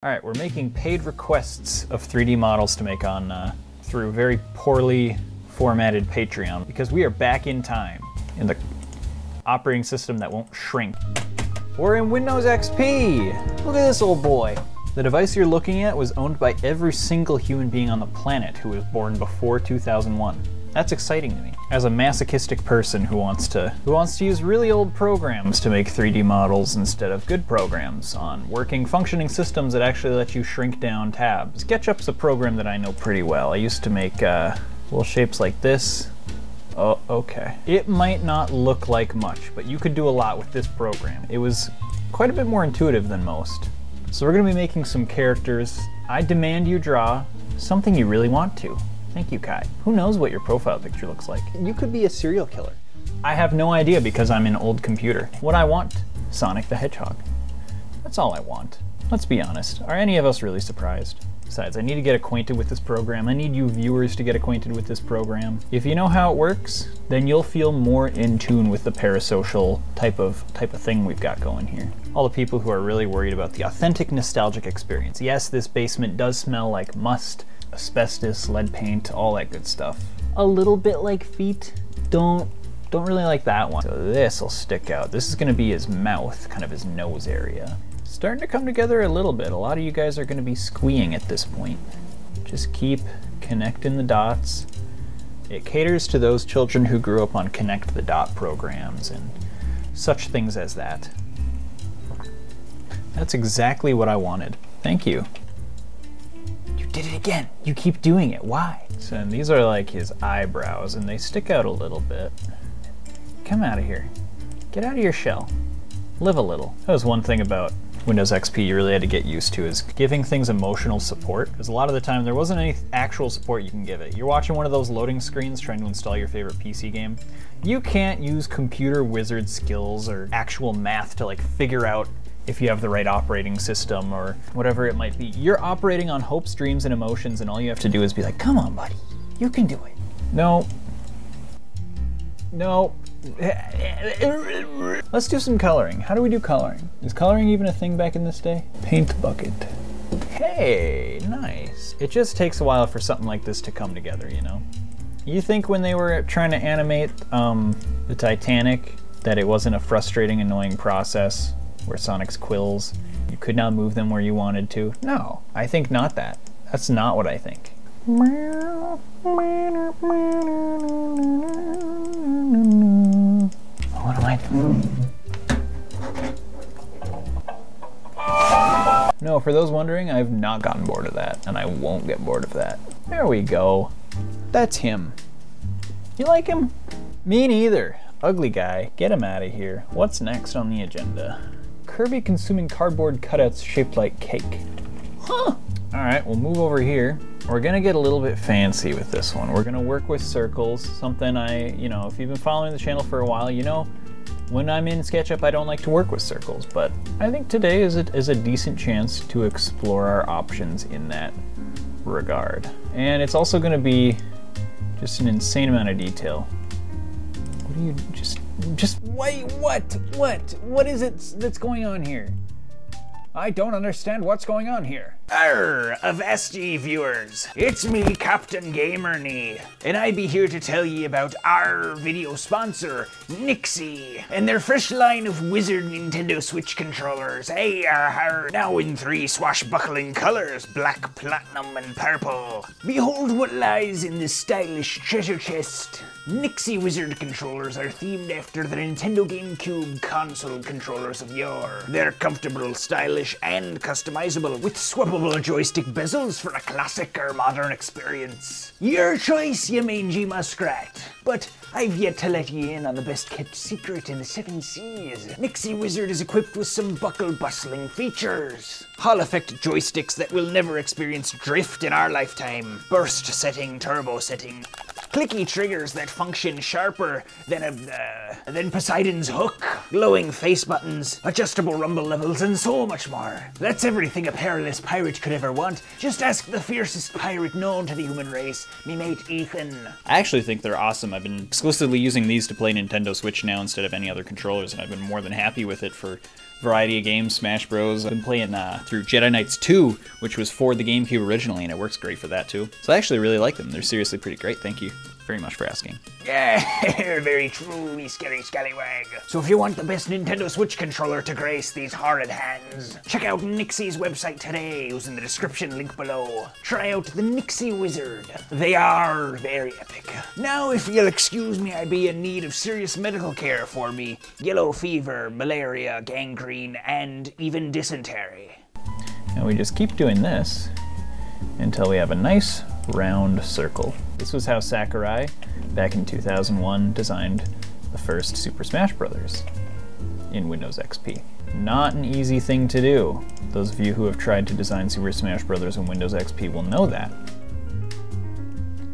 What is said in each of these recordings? All right, we're making paid requests of 3D models to make on through very poorly formatted Patreon because we are back in time in the operating system that won't shrink. We're in Windows XP. Look at this old boy. The device you're looking at was owned by every single human being on the planet who was born before 2001. That's exciting to me as a masochistic person who wants to use really old programs to make 3D models instead of good programs on working functioning systems that actually let you shrink down tabs. SketchUp's a program that I know pretty well. I used to make little shapes like this. Oh, okay. It might not look like much, but you could do a lot with this program. It was quite a bit more intuitive than most. So we're gonna be making some characters. I demand you draw something you really want to. Thank you, Kai. Who knows what your profile picture looks like? You could be a serial killer. I have no idea because I'm an old computer. What I want? Sonic the Hedgehog. That's all I want. Let's be honest. Are any of us really surprised? Besides, I need to get acquainted with this program. I need you viewers to get acquainted with this program. If you know how it works, then you'll feel more in tune with the parasocial type of thing we've got going here. All the people who are really worried about the authentic nostalgic experience. Yes, this basement does smell like must, asbestos, lead paint, all that good stuff. A little bit like feet. Don't really like that one. So this'll stick out. This is gonna be his mouth, kind of his nose area. Starting to come together a little bit. A lot of you guys are gonna be squeeing at this point. Just keep connecting the dots. It caters to those children who grew up on Connect the Dot programs and such things as that. That's exactly what I wanted. Thank you. Did it again. You keep doing it. Why? So and these are like his eyebrows and they stick out a little bit. Come out of here. Get out of your shell. Live a little. That was one thing about Windows XP you really had to get used to is giving things emotional support, because a lot of the time there wasn't any actual support you can give it. You're watching one of those loading screens trying to install your favorite PC game. You can't use computer wizard skills or actual math to like figure out if you have the right operating system or whatever it might be. You're operating on hopes, dreams, and emotions, and all you have to do is be like, come on, buddy, you can do it. No. No. Let's do some coloring. How do we do coloring? Is coloring even a thing back in this day? Paint bucket. Hey, nice. It just takes a while for something like this to come together, you know? You think when they were trying to animate the Titanic that it wasn't a frustrating, annoying process? Where Sonic's quills, you could not move them where you wanted to. No, I think not that. That's not what I think. What am I doing? No, for those wondering, I've not gotten bored of that, and I won't get bored of that. There we go. That's him. You like him? Me neither. Ugly guy. Get him out of here. What's next on the agenda? Kirby consuming cardboard cutouts shaped like cake. Huh! All right, we'll move over here. We're gonna get a little bit fancy with this one. We're gonna work with circles, something you know, if you've been following the channel for a while, you know, when I'm in SketchUp, I don't like to work with circles, but I think today is a decent chance to explore our options in that regard. And it's also gonna be just an insane amount of detail. You just wait, what is it that's going on here? I don't understand what's going on here. Arr, Avesti viewers, it's me, Captain Gamerny, and I be here to tell ye about our video sponsor, Nixie, and their fresh line of wizard Nintendo Switch controllers. Hey, are now in 3 swashbuckling colors, black, platinum, and purple. Behold what lies in this stylish treasure chest. Nixie Wizard controllers are themed after the Nintendo GameCube console controllers of yore. They're comfortable, stylish, and customizable, with swappable joystick bezels for a classic or modern experience. Your choice, you mangy muskrat. But I've yet to let ye in on the best kept secret in the 7 Seas. Nixie Wizard is equipped with some buckle-bustling features. Hall effect joysticks that will never experience drift in our lifetime. Burst setting, turbo setting. Clicky triggers that function sharper than Poseidon's hook, glowing face buttons, adjustable rumble levels, and so much more. That's everything a perilous pirate could ever want. Just ask the fiercest pirate known to the human race, me mate Ethan. I actually think they're awesome. I've been exclusively using these to play Nintendo Switch now instead of any other controllers, and I've been more than happy with it for variety of games, Smash Bros. I've been playing through Jedi Knights 2, which was for the GameCube originally, and it works great for that too. So I actually really like them. They're seriously pretty great. Thank you very much for asking. Yeah, very truly scary scallywag. So if you want the best Nintendo Switch controller to grace these horrid hands, check out Nixie's website today using the description link below. Try out the Nixie Wizard. They are very epic. Now if you'll excuse me, I'd be in need of serious medical care for me. Yellow fever, malaria, gangrene, and even dysentery. And we just keep doing this until we have a nice round circle. This was how Sakurai, back in 2001, designed the first Super Smash Brothers in Windows XP. Not an easy thing to do. Those of you who have tried to design Super Smash Brothers in Windows XP will know that.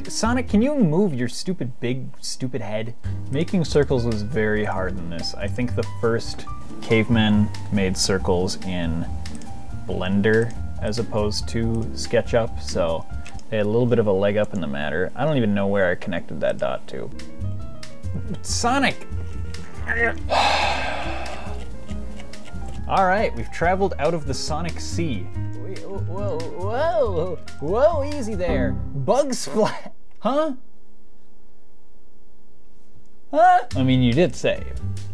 Sonic, can you move your stupid big, stupid head? Making circles was very hard in this. I think the first cavemen made circles in Blender as opposed to SketchUp, so they had a little bit of a leg up in the matter. I don't even know where I connected that dot to. Sonic! All right, we've traveled out of the Sonic Sea. Whoa, whoa, whoa, easy there. Bugs fly, huh? Huh? I mean, you did save.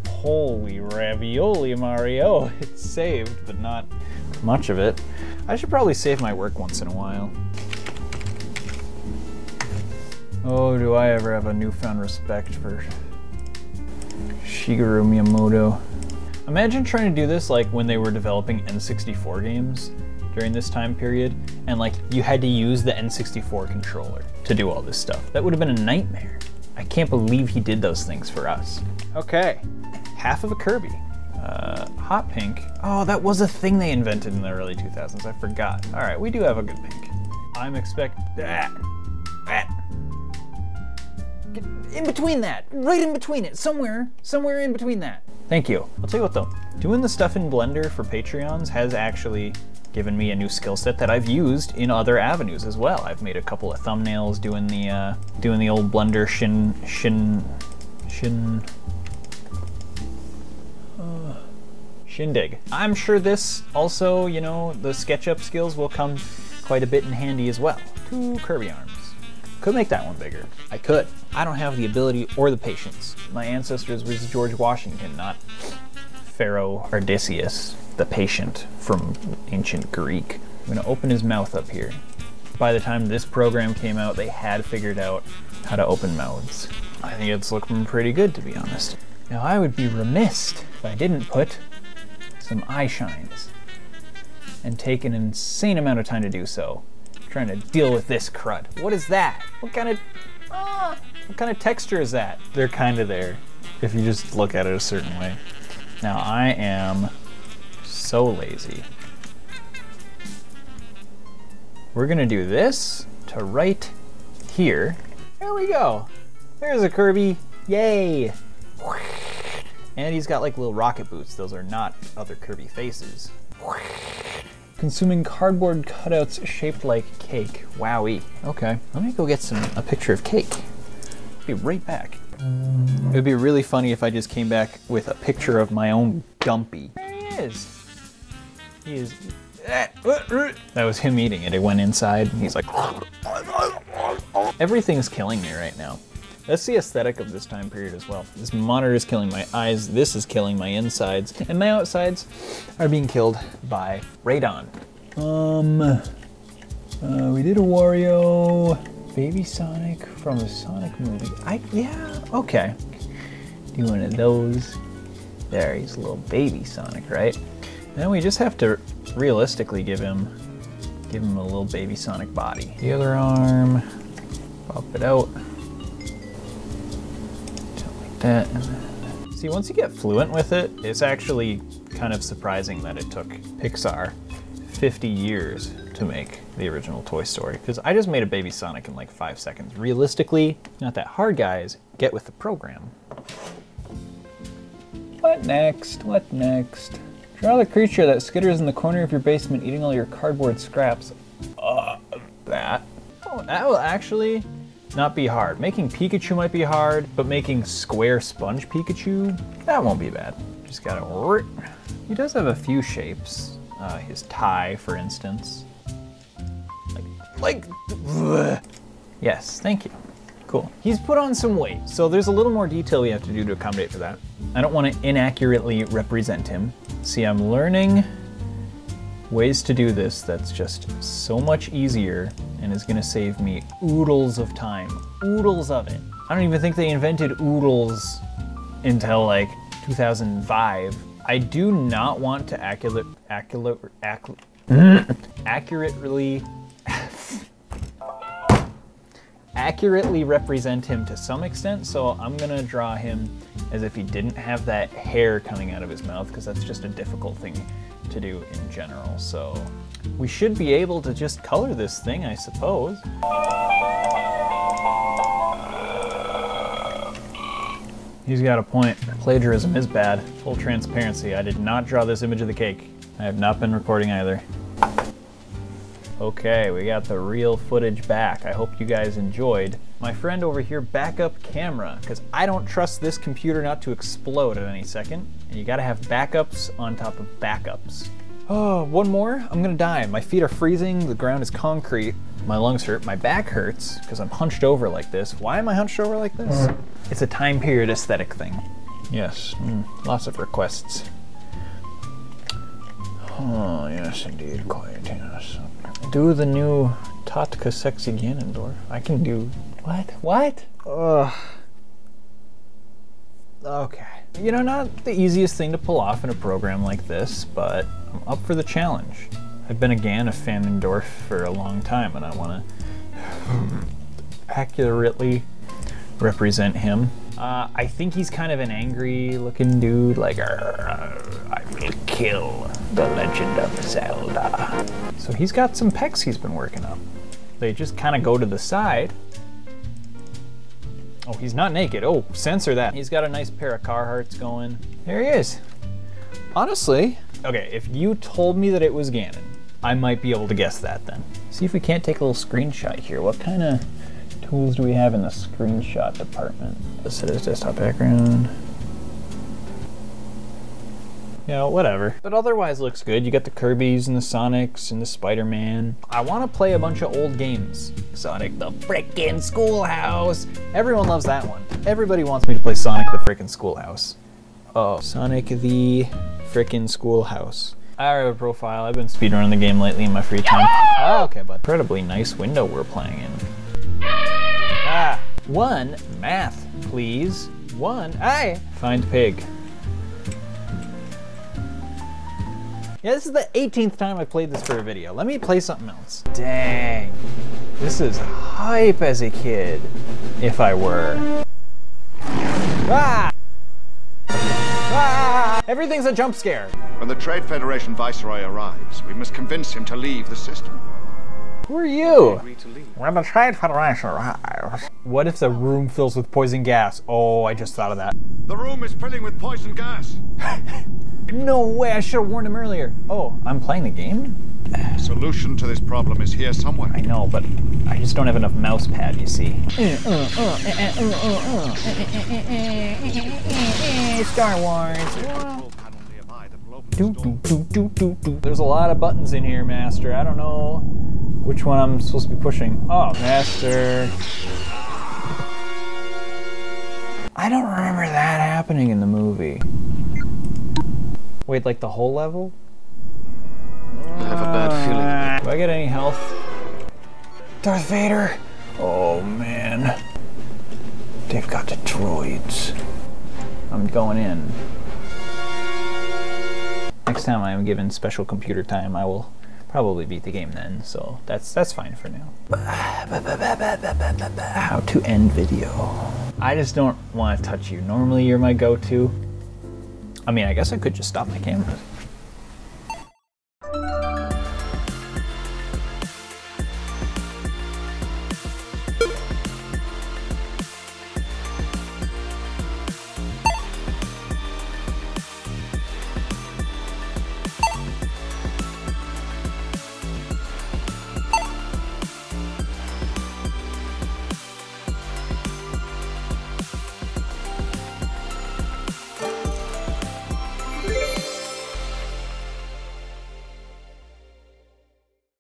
Holy ravioli, Mario. It saved, but not much of it. I should probably save my work once in a while. Oh, do I ever have a newfound respect for Shigeru Miyamoto. Imagine trying to do this like when they were developing N64 games during this time period, and like you had to use the N64 controller to do all this stuff. That would have been a nightmare. I can't believe he did those things for us. Okay, half of a Kirby. Hot pink. Oh, that was a thing they invented in the early 2000s. I forgot. All right, we do have a good pink. I'm expecting that. In between that, right in between it, somewhere in between that. Thank you. I'll tell you what though, doing the stuff in Blender for Patreons has actually given me a new skill set that I've used in other avenues as well. I've made a couple of thumbnails doing the old Blender shindig. I'm sure this also, you know, the SketchUp skills will come quite a bit in handy as well. 2 Kirby arms. Could make that one bigger. I could. I don't have the ability or the patience. My ancestors was George Washington, not Pharaoh Odysseus, the patient from ancient Greek. I'm gonna open his mouth up here. By the time this program came out, they had figured out how to open mouths. I think it's looking pretty good, to be honest. Now I would be remiss if I didn't put some eye shines and take an insane amount of time to do so. Trying to deal with this crud. What is that? What kind of texture is that? They're kind of there if you just look at it a certain way. Now I am so lazy. We're gonna do this to right here. There we go. There's a Kirby. Yay. And he's got like little rocket boots. Those are not other Kirby faces. Consuming cardboard cutouts shaped like cake. Wowie. Okay, let me go get a picture of cake. I'll be right back. It would be really funny if I just came back with a picture of my own Gumpy. There he is. He is. That was him eating it. It went inside and he's like. Everything's killing me right now. That's the aesthetic of this time period as well. This monitor is killing my eyes, this is killing my insides, and my outsides are being killed by radon. We did a Wario, Baby Sonic from a Sonic movie. Yeah, okay. Do one of those. There, he's a little baby Sonic, right? Now we just have to realistically give him a little baby Sonic body. The other arm, pop it out. See, once you get fluent with it, it's actually kind of surprising that it took Pixar 50 years to make the original Toy Story, because I just made a baby Sonic in like 5 seconds. Realistically, not that hard, guys. Get with the program. What next? What next? Draw the creature that skitters in the corner of your basement eating all your cardboard scraps. That. Oh, that will actually not be hard. Making Pikachu might be hard, but making square sponge Pikachu, that won't be bad. Just gotta He does have a few shapes. His tie, for instance. Like yes, thank you. Cool. He's put on some weight, so there's a little more detail we have to do to accommodate for that. I don't want to inaccurately represent him. See, I'm learning ways to do this that's just so much easier and is gonna save me oodles of time. Oodles of it. I don't even think they invented oodles until like 2005. I do not want to accurately represent him to some extent, so I'm gonna draw him as if he didn't have that hair coming out of his mouth, because that's just a difficult thing to do in general. So we should be able to just color this thing, I suppose. He's got a point. Plagiarism is bad. Full transparency, I did not draw this image of the cake. I have not been recording either. Okay, we got the real footage back. I hope you guys enjoyed. My friend over here, back up camera, because I don't trust this computer not to explode at any second. And you gotta have backups on top of backups. Oh, one more, I'm gonna die. My feet are freezing, the ground is concrete, my lungs hurt, my back hurts, because I'm hunched over like this. Why am I hunched over like this? It's a time period aesthetic thing. Yes, lots of requests. Oh, yes indeed, quite, yes. Do the new Tatka Sexy Ganondorf. I can do... What? What? Ugh. Okay. You know, not the easiest thing to pull off in a program like this, but I'm up for the challenge. I've been a Ganondorf for a long time, and I want to accurately represent him. I think he's kind of an angry-looking dude, like, I will kill the Legend of Zelda. So he's got some pecs he's been working on. They just kind of go to the side. Oh, he's not naked. Oh, censor that. He's got a nice pair of Carhartts going. There he is. Honestly, okay, if you told me that it was Ganon, I might be able to guess that then. See if we can't take a little screenshot here. What kind of tools do we have in the screenshot department? Let's set his desktop background. You know, whatever. But otherwise looks good. You got the Kirbys and the Sonics and the Spider-Man. I want to play a bunch of old games. Sonic the Frickin' Schoolhouse. Everyone loves that one. Everybody wants me to play Sonic the Frickin' Schoolhouse. Oh, Sonic the Frickin' Schoolhouse. I already have a profile. I've been speedrunning the game lately in my free time. Oh, okay, but incredibly nice window we're playing in. Ah, one math, please. One, aye. Find pig. Yeah, this is the 18th time I've played this for a video. Let me play something else. Dang, this is hype as a kid, if I were. Ah! Ah! Everything's a jump scare. When the Trade Federation Viceroy arrives, we must convince him to leave the system. Who are you? We're the Trade Federation arrives. What if the room fills with poison gas? Oh, I just thought of that. The room is filling with poison gas. No way, I should have warned him earlier. Oh, I'm playing the game? The solution to this problem is here somewhere. I know, but I just don't have enough mouse pad, you see. Star Wars. Do, do, do, do, do. There's a lot of buttons in here, Master. I don't know which one I'm supposed to be pushing. Oh, Master. I don't remember that happening in the movie. Wait, like the whole level? I have a bad feeling. Do I get any health? Darth Vader? Oh, man. They've got the droids. I'm going in. Next time I am given special computer time, I will probably beat the game then, so that's fine for now. How to end video. I just don't want to touch you. Normally you're my go-to. I mean, I guess I could just stop my camera.